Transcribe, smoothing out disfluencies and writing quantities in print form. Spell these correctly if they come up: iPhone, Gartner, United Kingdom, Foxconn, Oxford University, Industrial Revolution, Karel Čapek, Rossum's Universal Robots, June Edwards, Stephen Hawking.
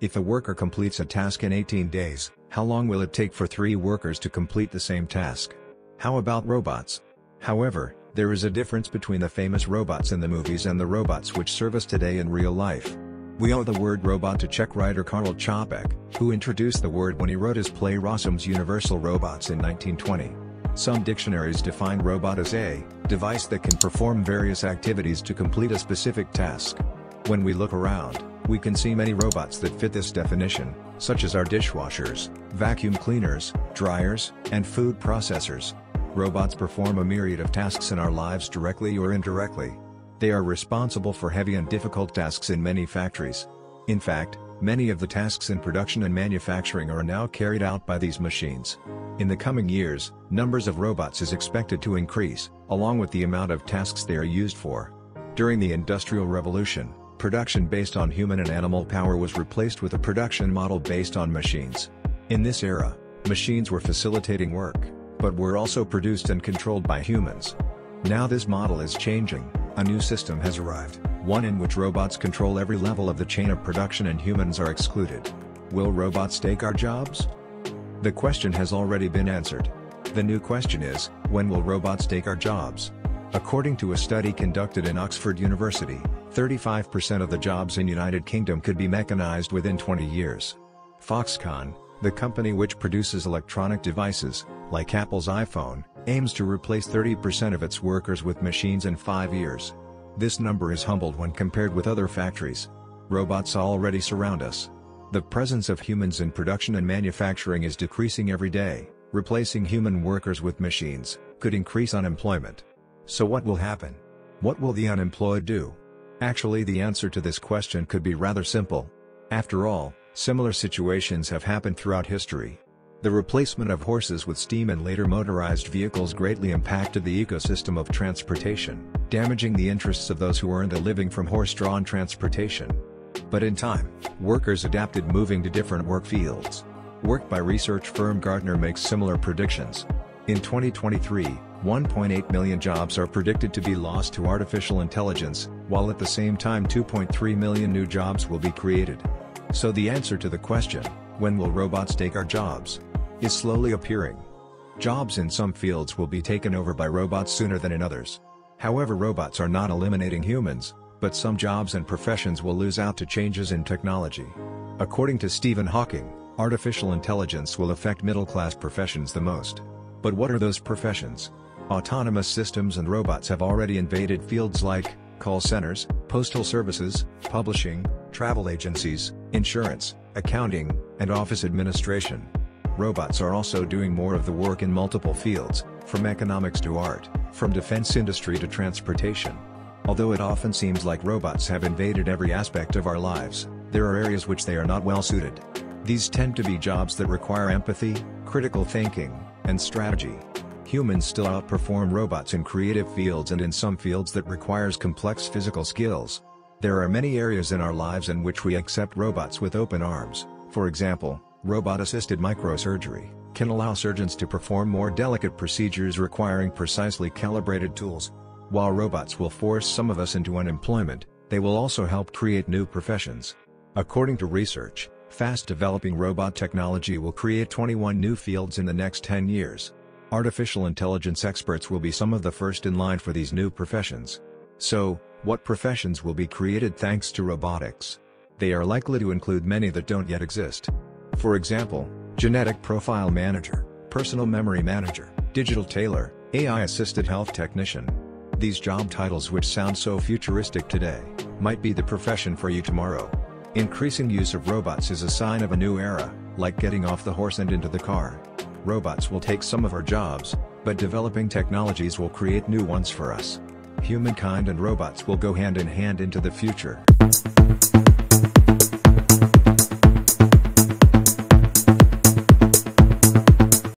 If a worker completes a task in 18 days, how long will it take for 3 workers to complete the same task? How about robots? However, there is a difference between the famous robots in the movies and the robots which serve us today in real life. We owe the word robot to Czech writer Karel Čapek, who introduced the word when he wrote his play Rossum's Universal Robots in 1920. Some dictionaries define robot as a device that can perform various activities to complete a specific task. When we look around, we can see many robots that fit this definition, such as our dishwashers, vacuum cleaners, dryers, and food processors. Robots perform a myriad of tasks in our lives directly or indirectly. They are responsible for heavy and difficult tasks in many factories. In fact, many of the tasks in production and manufacturing are now carried out by these machines. In the coming years, numbers of robots is expected to increase, along with the amount of tasks they are used for. During the Industrial Revolution, production based on human and animal power was replaced with a production model based on machines. In this era, machines were facilitating work, but were also produced and controlled by humans. Now this model is changing. A new system has arrived, one in which robots control every level of the chain of production and humans are excluded. Will robots take our jobs? The question has already been answered. The new question is, when will robots take our jobs? According to a study conducted in Oxford University, 35% of the jobs in United Kingdom could be mechanized within 20 years. Foxconn, the company which produces electronic devices, like Apple's iPhone, aims to replace 30% of its workers with machines in 5 years. This number is humbled when compared with other factories. Robots already surround us. The presence of humans in production and manufacturing is decreasing every day. Replacing human workers with machines could increase unemployment. So what will happen? What will the unemployed do? Actually, the answer to this question could be rather simple. After all, similar situations have happened throughout history. The replacement of horses with steam and later motorized vehicles greatly impacted the ecosystem of transportation, damaging the interests of those who earned a living from horse-drawn transportation. But in time, workers adapted, moving to different work fields. Work by research firm Gartner makes similar predictions. In 2023, 1.8 million jobs are predicted to be lost to artificial intelligence, while at the same time 2.3 million new jobs will be created. So the answer to the question, when will robots take our jobs, is slowly appearing. Jobs in some fields will be taken over by robots sooner than in others. However, robots are not eliminating humans, but some jobs and professions will lose out to changes in technology. According to Stephen Hawking, artificial intelligence will affect middle-class professions the most. But what are those professions? Autonomous systems and robots have already invaded fields like call centers, postal services, publishing, travel agencies, insurance, accounting, and office administration. Robots are also doing more of the work in multiple fields, from economics to art, from defense industry to transportation. Although it often seems like robots have invaded every aspect of our lives, there are areas which they are not well suited. These tend to be jobs that require empathy, critical thinking, and strategy. Humans still outperform robots in creative fields and in some fields that requires complex physical skills. There are many areas in our lives in which we accept robots with open arms. For example, robot-assisted microsurgery can allow surgeons to perform more delicate procedures requiring precisely calibrated tools. While robots will force some of us into unemployment, they will also help create new professions. According to research, fast-developing robot technology will create 21 new fields in the next 10 years. Artificial intelligence experts will be some of the first in line for these new professions. So, what professions will be created thanks to robotics? They are likely to include many that don't yet exist. For example, genetic profile manager, personal memory manager, digital tailor, AI-assisted health technician. These job titles, which sound so futuristic today, might be the profession for you tomorrow. Increasing use of robots is a sign of a new era, like getting off the horse and into the car. Robots will take some of our jobs, but developing technologies will create new ones for us. Humankind and robots will go hand in hand into the future.